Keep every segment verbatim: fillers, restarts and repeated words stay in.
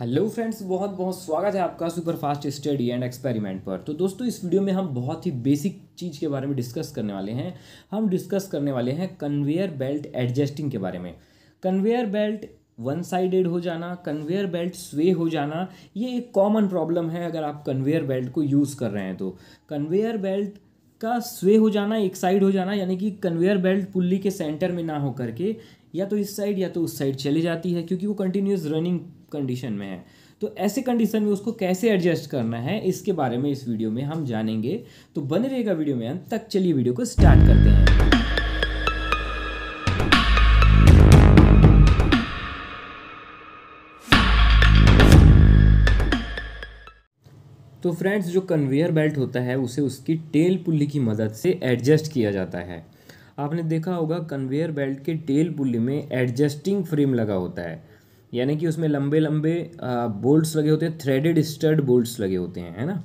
Hello friends, बहुत बहुत स्वागत है आपका सुपरफास्ट स्टडी एंड एक्सपेरिमेंट पर। तो दोस्तों, इस वीडियो में हम बहुत ही बेसिक चीज़ के बारे में डिस्कस करने वाले हैं। हम डिस्कस करने वाले हैं कन्वेयर बेल्ट एडजस्टिंग के बारे में। कन्वेयर बेल्ट वन साइडेड हो जाना, कन्वेयर बेल्ट स्वे हो जाना, ये एक कॉमन प्रॉब्लम है अगर आप कन्वेयर बेल्ट को यूज़ कर रहे हैं तो। कन्वेयर बेल्ट का स्वे हो जाना, एक साइड हो जाना, यानी कि कन्वेयर बेल्ट पुल्ली के सेंटर में ना हो करके या तो इस साइड या तो उस साइड चली जाती है, क्योंकि वो कंटिन्यूस रनिंग कंडीशन में है। तो ऐसे कंडीशन में उसको कैसे एडजस्ट करना है, इसके बारे में इस वीडियो में हम जानेंगे। तो बने रहेगा वीडियो में अंत तक। चलिए वीडियो को स्टार्ट करते हैं। तो फ्रेंड्स, जो कन्वेयर बेल्ट होता है उसे उसकी टेल पुल्ली की मदद से एडजस्ट किया जाता है। आपने देखा होगा कन्वेयर बेल्ट के टेल पुल्ली में एडजस्टिंग फ्रेम लगा होता है, यानी कि उसमें लंबे लंबे बोल्ट्स लगे होते हैं, थ्रेडेड स्टड बोल्ट्स लगे होते हैं, है ना।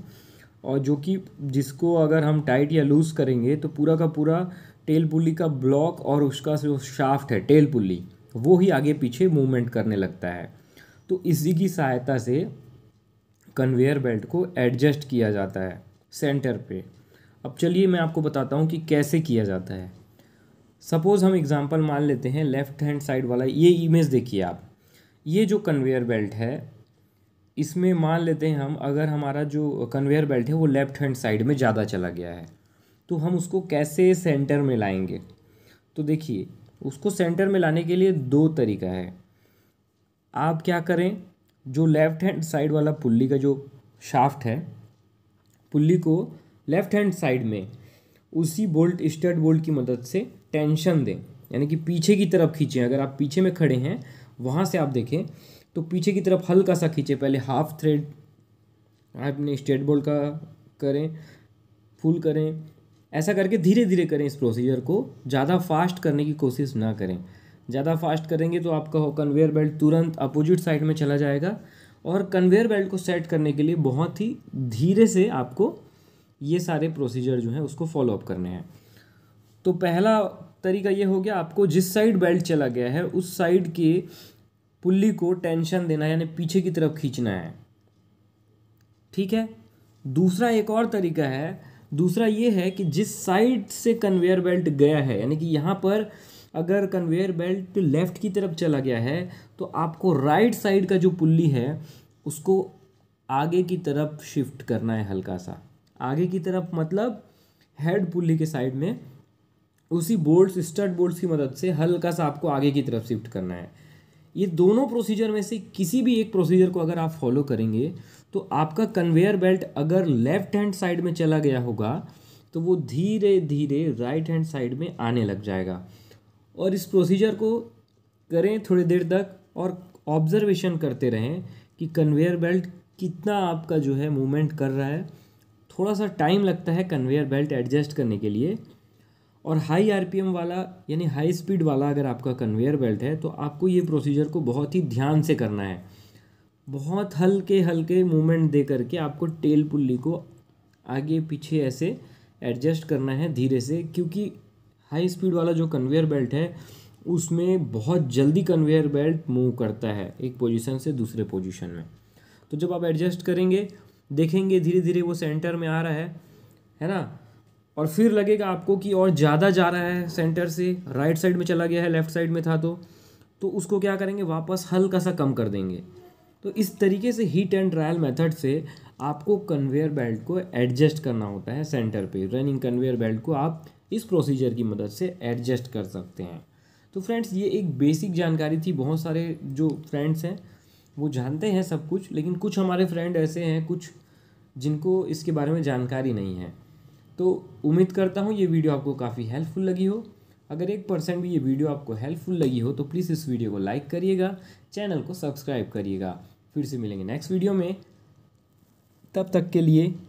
और जो कि जिसको अगर हम टाइट या लूज़ करेंगे तो पूरा का पूरा टेल पुल्ली का ब्लॉक और उसका जो शाफ्ट है टेल पुल्ली, वो ही आगे पीछे मूवमेंट करने लगता है। तो इसी की सहायता से कन्वेयर बेल्ट को एडजस्ट किया जाता है सेंटर पे। अब चलिए मैं आपको बताता हूँ कि कैसे किया जाता है। सपोज़ हम एग्ज़ाम्पल मान लेते हैं लेफ़्ट हैंड साइड वाला ये इमेज देखिए आप। ये जो कन्वेयर बेल्ट है, इसमें मान लेते हैं हम, अगर हमारा जो कन्वेयर बेल्ट है वो लेफ़्ट हैंड साइड में ज़्यादा चला गया है, तो हम उसको कैसे सेंटर में लाएंगे। तो देखिए, उसको सेंटर में लाने के लिए दो तरीका है। आप क्या करें, जो लेफ़्ट हैंड साइड वाला पुल्ली का जो शाफ्ट है, पुल्ली को लेफ़्ट हैंड साइड में उसी बोल्ट स्टड बोल्ट की मदद से टेंशन दें, यानी कि पीछे की तरफ खींचें। अगर आप पीछे में खड़े हैं, वहाँ से आप देखें तो पीछे की तरफ हल्का सा खींचे। पहले हाफ थ्रेड आपने स्ट्रेट बोल्ट का करें, फुल करें, ऐसा करके धीरे धीरे करें। इस प्रोसीजर को ज़्यादा फास्ट करने की कोशिश ना करें। ज़्यादा फास्ट करेंगे तो आपका हो कन्वेयर बेल्ट तुरंत अपोजिट साइड में चला जाएगा। और कन्वेयर बेल्ट को सेट करने के लिए बहुत ही धीरे से आपको ये सारे प्रोसीजर जो हैं उसको फॉलोअप करने हैं। तो पहला तरीका ये हो गया, आपको जिस साइड बेल्ट चला गया है उस साइड के पुल्ली को टेंशन देना, यानी पीछे की तरफ खींचना है, ठीक है। दूसरा एक और तरीका है, दूसरा ये है कि जिस साइड से कन्वेयर बेल्ट गया है, यानी कि यहाँ पर अगर कन्वेयर बेल्ट लेफ़्ट की तरफ चला गया है, तो आपको राइट साइड का जो पुल्ली है उसको आगे की तरफ शिफ्ट करना है हल्का सा। आगे की तरफ मतलब हेड पुल्ली के साइड में उसी बोल्ट्स स्टड बोल्ट्स की मदद से हल्का सा आपको आगे की तरफ शिफ्ट करना है। ये दोनों प्रोसीजर में से किसी भी एक प्रोसीजर को अगर आप फॉलो करेंगे तो आपका कन्वेयर बेल्ट अगर लेफ़्ट हैंड साइड में चला गया होगा तो वो धीरे धीरे राइट हैंड साइड में आने लग जाएगा। और इस प्रोसीजर को करें थोड़ी देर तक और ऑब्जर्वेशन करते रहें कि कन्वेयर बेल्ट कितना आपका जो है मूवमेंट कर रहा है। थोड़ा सा टाइम लगता है कन्वेयर बेल्ट एडजस्ट करने के लिए। और हाई आरपीएम वाला यानी हाई स्पीड वाला अगर आपका कन्वेयर बेल्ट है तो आपको ये प्रोसीजर को बहुत ही ध्यान से करना है। बहुत हल्के हल्के मूवमेंट दे करके आपको टेल पुल्ली को आगे पीछे ऐसे एडजस्ट करना है धीरे से, क्योंकि हाई स्पीड वाला जो कन्वेयर बेल्ट है उसमें बहुत जल्दी कन्वेयर बेल्ट मूव करता है एक पोजीशन से दूसरे पोजीशन में। तो जब आप एडजस्ट करेंगे, देखेंगे धीरे धीरे वो सेंटर में आ रहा है है ना। और फिर लगेगा आपको कि और ज़्यादा जा रहा है सेंटर से, राइट साइड में चला गया है, लेफ़्ट साइड में था, तो तो उसको क्या करेंगे, वापस हल्का सा कम कर देंगे। तो इस तरीके से हीट एंड ट्रायल मेथड से आपको कन्वेयर बेल्ट को एडजस्ट करना होता है सेंटर पे। रनिंग कन्वेयर बेल्ट को आप इस प्रोसीजर की मदद से एडजस्ट कर सकते हैं। तो फ्रेंड्स, ये एक बेसिक जानकारी थी। बहुत सारे जो फ्रेंड्स हैं वो जानते हैं सब कुछ, लेकिन कुछ हमारे फ्रेंड ऐसे हैं कुछ जिनको इसके बारे में जानकारी नहीं है। तो उम्मीद करता हूँ ये वीडियो आपको काफ़ी हेल्पफुल लगी हो। अगर एक परसेंट भी ये वीडियो आपको हेल्पफुल लगी हो तो प्लीज़ इस वीडियो को लाइक करिएगा, चैनल को सब्सक्राइब करिएगा। फिर से मिलेंगे नेक्स्ट वीडियो में, तब तक के लिए।